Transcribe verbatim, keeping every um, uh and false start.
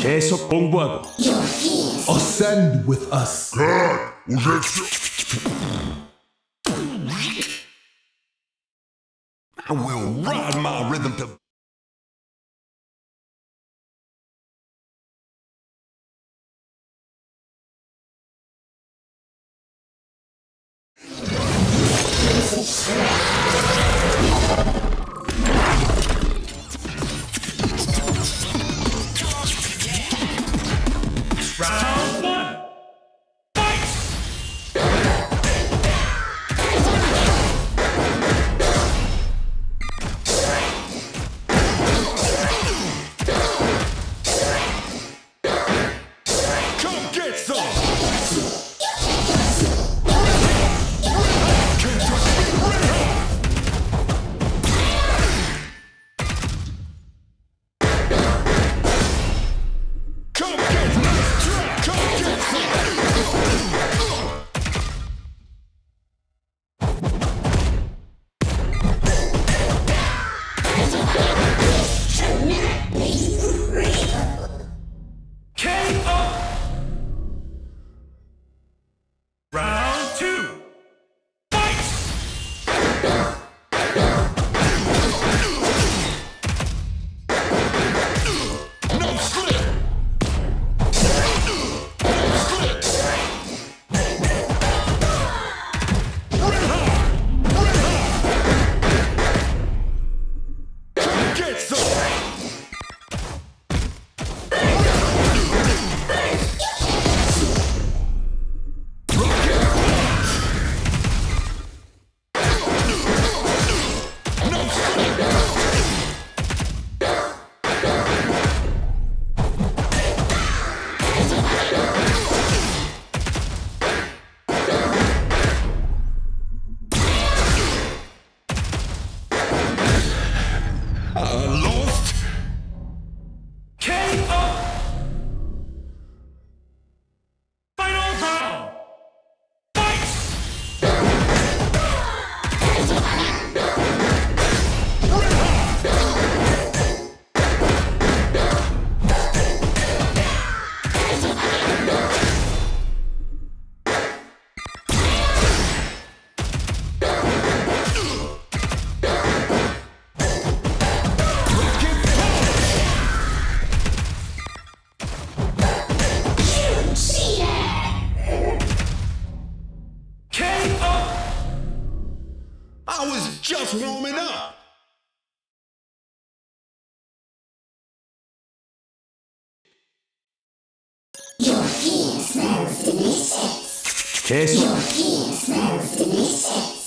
계속 공부하고 ascend with us. I will ride my rhythm to Your fear smells delicious. Your fear smells delicious.